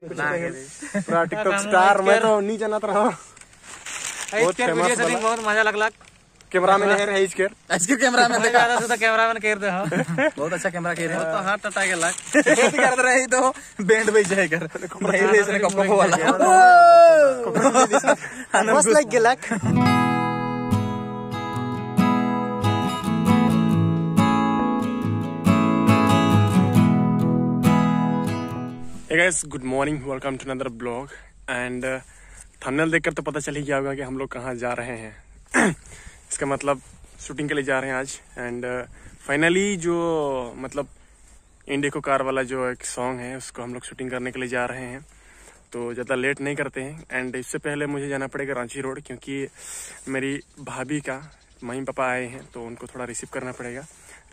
TikTok star मैं तो नीचे ना रहा बहुत मजा लगला कैमरामैन है रे इसके इसके कैमरामैन देखा रहा था कैमरामैन केर दे बहुत अच्छा कैमरा केर है तो हाथ टटा के लग खेत कर रहे तो बैंड बज जाए कर भाई रे इसने कपको वाला बस लाइक के लग hey guys good morning welcome to another blog and thumbnail देखकर तो पता चल ही गया होगा कि हम लोग कहां जा रहे हैं। इसका मतलब शूटिंग के लिए जा रहे हैं आज एंड फाइनली जो मतलब इंडिको कार वाला जो एक सॉन्ग है उसको हम लोग शूटिंग करने के लिए जा रहे हैं तो ज़्यादा लेट नहीं करते हैं। एंड इससे पहले मुझे जाना पड़ेगा रांची रोड क्योंकि मेरी भाभी का मम्मी पापा आए हैं तो उनको थोड़ा रिसीव करना पड़ेगा।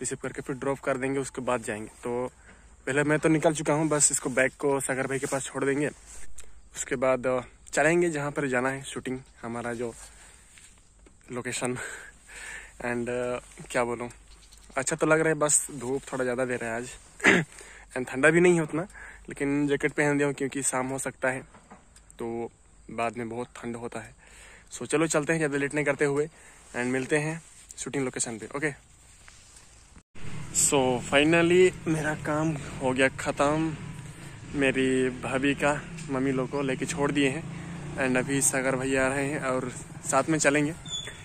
रिसीव करके फिर ड्रॉप कर देंगे उसके बाद जाएंगे। तो पहले मैं तो निकल चुका हूँ, बस इसको बैग को सागर भाई के पास छोड़ देंगे उसके बाद चलेंगे जहाँ पर जाना है शूटिंग हमारा जो लोकेशन। एंड क्या बोलूँ अच्छा तो लग रहा है बस धूप थोड़ा ज़्यादा दे रहा है आज एंड ठंडा भी नहीं है उतना लेकिन जैकेट पहन दिया क्योंकि शाम हो सकता है तो बाद में बहुत ठंड होता है। सो चलो चलते हैं ज़्यादा लेट नहीं करते हुए एंड मिलते हैं शूटिंग लोकेशन पे। ओके सो फाइनली मेरा काम हो गया ख़त्म। मेरी भाभी का मम्मी लोग को लेके छोड़ दिए हैं एंड अभी सागर भैया आ रहे हैं और साथ में चलेंगे।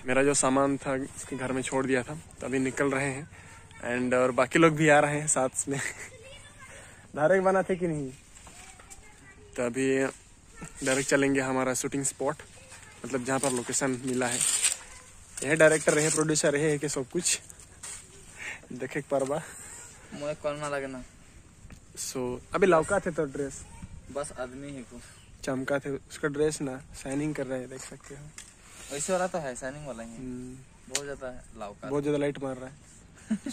मेरा जो सामान था उसके घर में छोड़ दिया था तो अभी निकल रहे हैं एंड और बाकी लोग भी आ रहे हैं साथ में। धारे के बना थे कि नहीं तो अभी डायरेक्ट चलेंगे हमारा शूटिंग स्पॉट मतलब जहाँ पर लोकेशन मिला है। यह डायरेक्टर रहे प्रोड्यूसर रहे कि सब कुछ देखे परवा मुझे कौन ना लगे ना। सो अभी लौका थे तो ड्रेस बस आदमी है कुछ चमका थे उसका ड्रेस ना शाइनिंग कर रहे हैं देख सकते हो। वैसे वाला तो है शाइनिंग वाला ही बहुत ज़्यादा लाउका बहुत ज़्यादा लाइट मार रहा है।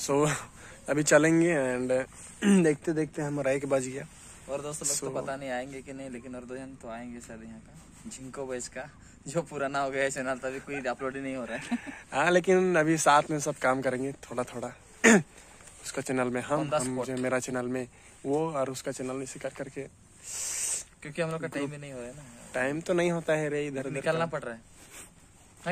सो अभी चलेंगे एंड देखते देखते हमारा एक बज गया और दोस्तों लोग तो पता नहीं आएंगे कि नहीं लेकिन और दो जन तो आएंगे शायद यहाँ का जिनको वैस का जो पुराना हो गया है चैनल तभी कोई अपलोड ही नहीं हो रहा है। हाँ लेकिन अभी साथ में सब काम करेंगे थोड़ा थोड़ा उसका चैनल में हम मुझे मेरा चैनल में वो और उसका चैनल इसी कट करके क्योंकि हम लोग का टाइम ही नहीं हो रहा है ना टाइम तो नहीं होता है रे इधर निकलना पड़ रहा है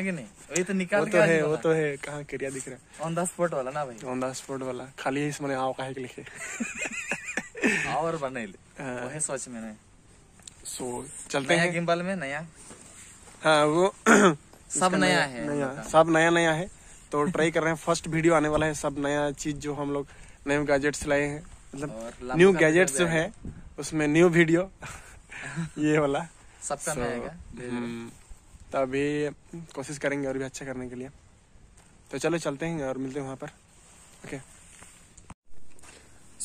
कि नहीं वही तो निकाल वो तो है वो तो है कहाँ क्रिया दिख रहा है ऑन द स्पॉट वाला ना भाई ऑन द स्पॉट वाला खाली है इसमें आओ कहे के लिखे और बने वो है सोच में। सो चलते हैं गिम्बल में नया हाँ वो सब नया है नया सब नया नया है तो ट्राई कर रहे हैं। फर्स्ट वीडियो आने वाला है सब नया चीज जो हम लोग नए गैजेट्स लाए हैं मतलब न्यू गैजेट्स जो है उसमें न्यू वीडियो ये वाला सबका नया तो अभी कोशिश करेंगे और भी अच्छा करने के लिए। तो चलो चलते हैं और मिलते हैं वहाँ पर। ओके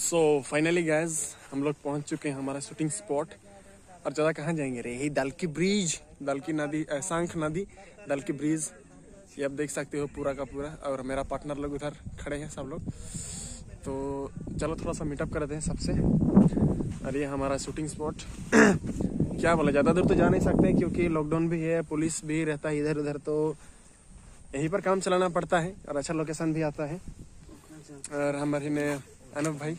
सो फाइनली गाइज हम लोग पहुँच चुके हैं हमारा शूटिंग स्पॉट और ज़्यादा कहाँ जाएंगे रे यही दालकी ब्रिज दालकी नदी सांख नदी दालकी ब्रिज ये आप देख सकते हो पूरा का पूरा और मेरा पार्टनर लोग उधर खड़े हैं सब लोग। तो चलो थोड़ा सा मीटअप कर देते हैं सबसे। अरे हमारा शूटिंग स्पॉट क्या बोला ज़्यादा दूर तो जा नहीं सकते क्योंकि लॉकडाउन भी है पुलिस भी रहता है इधर उधर तो यहीं पर काम चलाना पड़ता है और अच्छा लोकेशन भी आता है। और हमारे ने अनूप भाई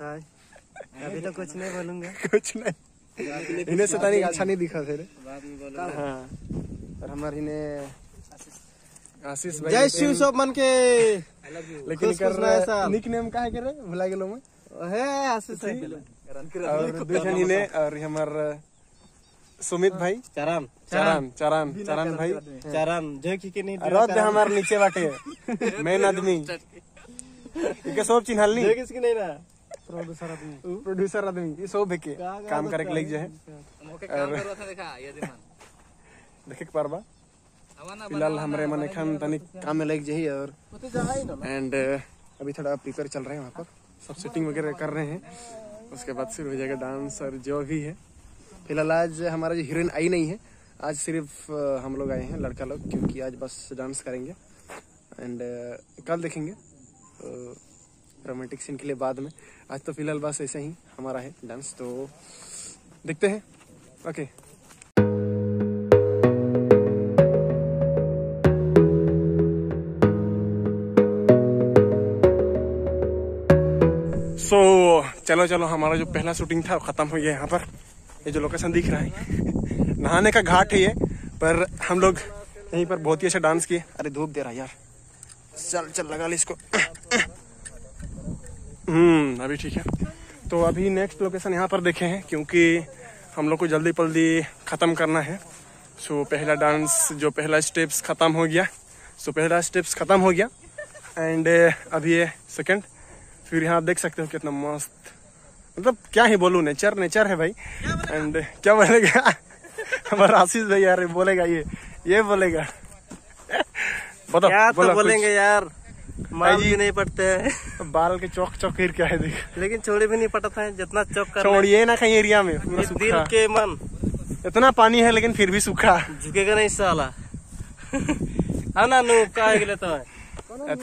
हाय अभी तो कुछ नहीं बोलूँगा कुछ नहीं इन्हें सता नहीं अच्छा नहीं दिखा थे हाँ और हमारे ने आशीष भाई जय शिव सब मन के लेकिन निकनेम का है करे भुला गए मैं और हमारे सुमित भाई चाराम चाराम चाराम चाराम भाई चाराम जो कि नहीं रोज हमारे नीचे बाटे मेन आदमी इनके सब चिन्हलनी जो किसकी नहीं रहा प्रोड्यूसर आदमी ये सब बेके काम करे के लग जाए देखे पारबा फिलहाल हमारे मन एखन तनिक काम में लग जाए और एंड अभी थोड़ा प्रिपेयर चल रहे हैं वहाँ पर सब सेटिंग वगैरह कर रहे हैं उसके बाद शुरू हो जाएगा डांस और जो भी है। फिलहाल आज हमारा जो हीरोइन आई नहीं है आज सिर्फ हम लोग आए हैं लड़का लोग क्योंकि आज बस डांस करेंगे एंड कल देखेंगे रोमांटिक सीन के लिए बाद में। आज तो फिलहाल बस ऐसे ही हमारा है डांस तो देखते हैं। ओके सो चलो चलो हमारा जो पहला शूटिंग था वो ख़त्म हो गया यहाँ पर ये जो लोकेशन दिख रहा है नहाने का घाट है ये, पर हम लोग यहीं पर बहुत ही अच्छा डांस किए। अरे धूप दे रहा है यार, चल चल लगा ले इसको। अभी ठीक है। तो अभी नेक्स्ट लोकेशन यहाँ पर देखे हैं क्योंकि हम लोग को जल्दी जल्दी ख़त्म करना है। सो पहला डांस जो पहला स्टेप्स ख़त्म हो गया, एंड अभी ये सेकंड। फिर यहाँ आप देख सकते हो कितना मस्त, मतलब क्या ही बोलूँ, नेचर नेचर है भाई। एंड क्या बोलेगा हमारा आशीष भाई यार, बोलेगा ये बोलेगा क्या तो बोलेंगे यार, माल भी नहीं पटते हैं बाल के चौक चौक क्या है देख, लेकिन छोड़े भी नहीं पटता है जितना चौक कर छोड़िए ना कहीं एरिया में। दिल के मन इतना पानी है लेकिन फिर भी सूखा, झुकेगा नहीं साला आना नू का लेता है।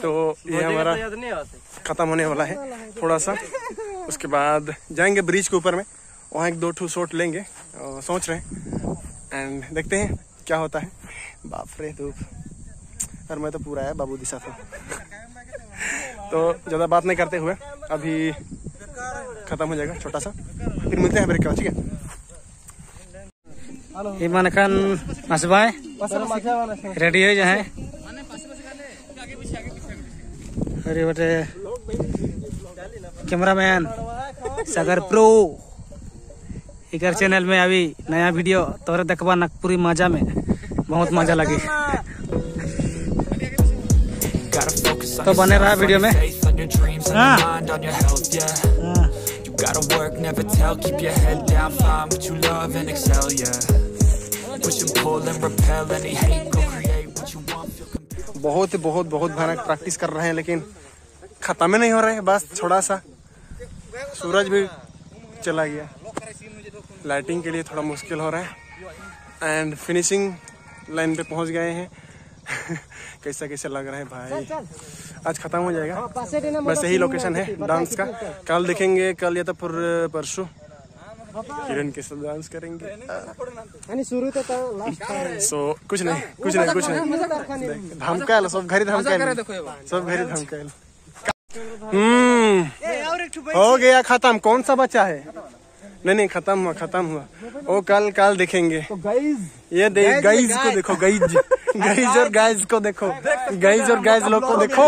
तो ये हमारा खत्म होने वाला है थोड़ा सा, उसके बाद जाएंगे ब्रिज के ऊपर में, वहाँ एक दो ठू शॉट लेंगे सोच रहे हैं, एंड देखते हैं क्या होता है। बाप रे धूप, और मैं तो पूरा है बाबू दिशा था। तो ज़्यादा बात नहीं करते हुए अभी खत्म हो जाएगा छोटा सा, फिर मिलते हैं ब्रेक का, ठीक है। ईमान खान असबाय रेडी हो जाए। अरे बटे कैमरामैन सागर प्रो इकर चैनल में अभी नया वीडियो तोरे देखबा नागपुरी मजा में, बहुत मजा लगी। तो बने रहा वीडियो में। बहुत भयानक प्रैक्टिस कर रहे हैं लेकिन खत्म ही नहीं हो रहे हैं, बस थोड़ा सा। सूरज भी चला गया, लाइटिंग के लिए थोड़ा मुश्किल हो रहा है, एंड फिनिशिंग लाइन पे पहुंच गए हैं। कैसा कैसा लग रहा है भाई, आज खत्म हो जाएगा। बस यही लोकेशन है डांस का, कल देखेंगे, कल या तो परसों किरण के साथ डांस करेंगे। सो कुछ नहीं धमका सब घरी धमका। हो गया खत्म, कौन सा बच्चा है? नहीं खत्म हुआ। ओ कल देखेंगे। ये गाइज को देखो, गाइज लोग को देखो।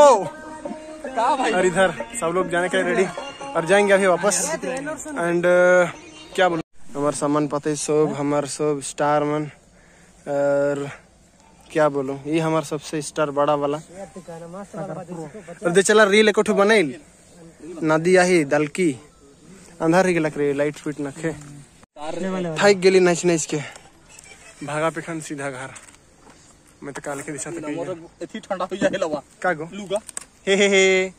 और इधर सब लोग जाने के लिए रेडी, और जाएंगे अभी वापस। एंड क्या बोल हमार सामान पते सब, हमार सब स्टार मन, और क्या बोलूं ये हमार सबसे स्टार बड़ा वाला। और दे चला रील एक बनाइल नदी आही दलकी अंधार ही गलक रही, लाइट फिट नखे थक गेली नाच के भागा पेखन सीधा घर में। तो काल के दिशा तक एथी ठंडा हो जाए लवा का गो लूगा हे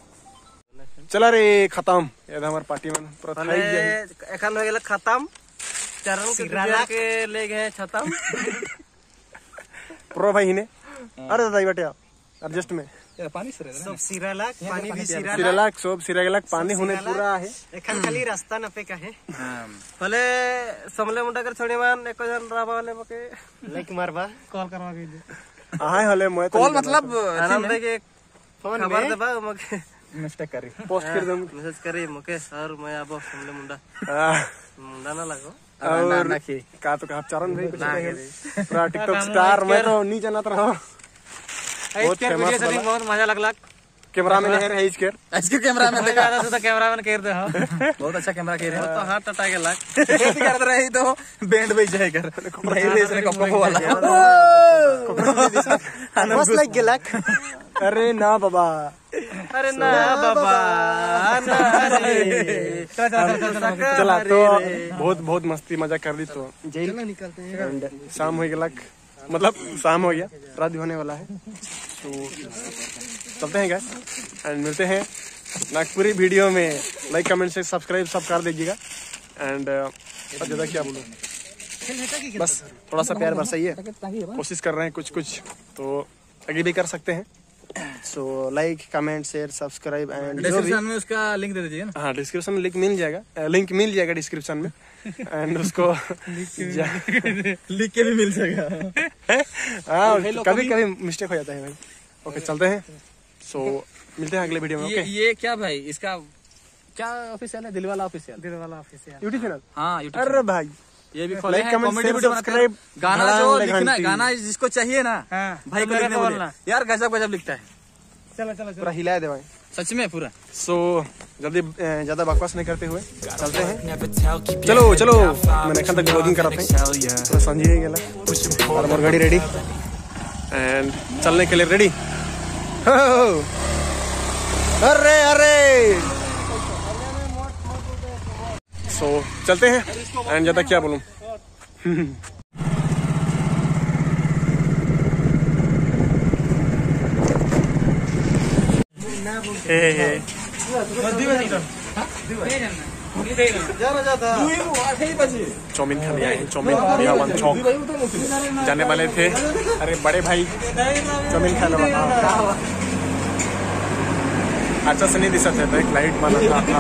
चला रे खत्म। ये हमार पार्टी मन पूरा थक गए, एखन हो गेल खत्म। चरण के राजा के ले गए खत्म प्रो भाई ने। अरे दाई बेटा एडजस्ट में पानी सब सिरालाक पानी होने पूरा है, एखन खाली रास्ता नपे का है। भले समले मुंडा कर छोड़े मान एको जन राबा वाले मके लाइक मारबा कॉल करवा के आय हले मोय कॉल, मतलब आनंद के फोन में दबा मके मिस्टेक करी पोस्ट कर दम मैसेज करी मके सर मैं अब समले मुंडा मुंडा ना लगो। और का तो का चरण भाई पूरा टिकटॉक स्टार, मैं तो नहीं जानत रहा। बहुत मजा लगला, कैमरामैन है इसकर आजके कैमरामैन देखा रहा था, कैमरामैन कर दे। हां बहुत अच्छा कैमरा कर रहा है, तो हाथ टटा के लाग खेती करत रही तो बैंड बज जाए कर भाई रे कपको वाला बस लाइक गलक। अरे ना बाबा ना रे चला। तो बहुत मस्ती मजा कर दी, तो चलो निकलते हैं। शाम हो गया, मतलब शाम हो गया, रात होने वाला है, तो चलते हैं गाइस। एंड मिलते हैं नागपुरी वीडियो में। लाइक कमेंट से सब्सक्राइब सब कर दीजिएगा। एंड और ज़्यादा क्या बोलूँ, बस थोड़ा सा प्यार बरसाइए, कोशिश कर रहे हैं कुछ तो आगे भी कर सकते हैं। So like comment share subscribe and description में उसका लिंक दे दीजिए ना। हाँ डिस्क्रिप्शन में लिंक मिल जाएगा डिस्क्रिप्शन में, एंड उसको लिख के भी मिल जाएगा। हाँ कभी मिस्टेक हो जाता है भाई। ओके चलते हैं, सो मिलते हैं अगले वीडियो में। ओके ये क्या भाई, इसका क्या ऑफिशियल है? Dilwala official YouTube channel. हाँ अरे भाई ये भी फॉलो है, कॉमेडी वीडियो सब्सक्राइब, गाना जो लिखना, गाना जिसको चाहिए ना भाई को लिखने बोलना यार, गजब गजब लिखता है। चलो चलो पूरा हिला दे भाई, सच में पूरा। सो जल्दी ज्यादा बकवास नहीं करते हुए चलते हैं। चलो चलो मैंने कल तक ब्लॉगिंग कराते हैं। संजय गेला और मोर गाड़ी रेडी एंड चलने के लिए रेडी। अरे अरे सो चलते हैं एंड ज्यादा क्या बोलूं। चौमिन खाने आए हैं, चौमिन मेरा वन चौक जाने वाले थे। अरे बड़े भाई चौमिन खाने वाला अच्छा से नहीं दिशा था, एक लाइट माना था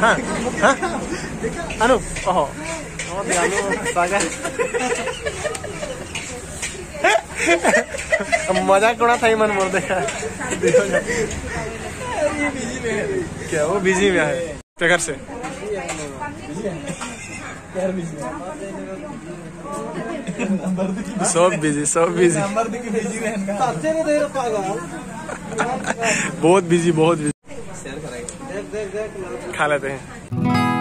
हाँ हाँ अनु ओहो सागर मजाक उड़ा था ही मन मोर देखा क्या वो बिजी में है क्या घर से सब बिजी बहुत बिजी बहुत बिजी। खा लेते हैं।